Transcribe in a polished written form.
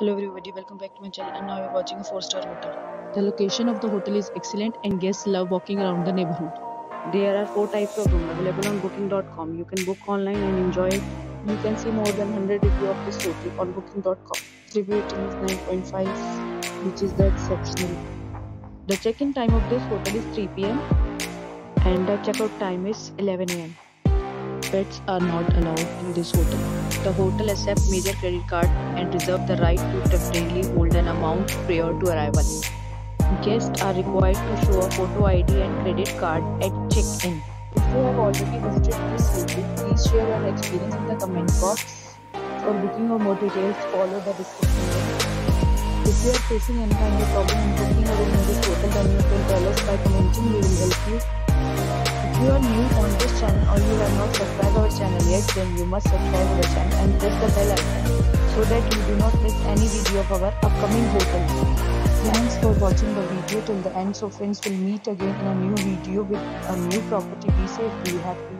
Hello everybody, welcome back to my channel, and now you're watching a 4-star hotel. The location of the hotel is excellent and guests love walking around the neighborhood. There are 4 types of rooms available on booking.com. You can book online and enjoy it. You can see more than 100 reviews of this hotel on booking.com. Review rating is 9.5, which is the exceptional. The check-in time of this hotel is 3 p.m. and the check-out time is 11 a.m. Pets are not allowed in this hotel. The hotel accepts major credit card and reserves the right to temporarily hold an amount prior to arrival. Guests are required to show a photo ID and credit card at check-in. If you have already visited this hotel, please share your experience in the comment box. For booking or more details, follow the description below. If you are facing any kind of problem in booking or in this hotel, then you can tell us by commenting. We will help you. If you are new on this channel or you have not subscribed our channel yet, then you must subscribe our channel and press the bell icon so that you do not miss any video of our upcoming hotel. Thanks for watching the video till the end. So friends, will meet again in a new video with a new property. Be safe, be happy.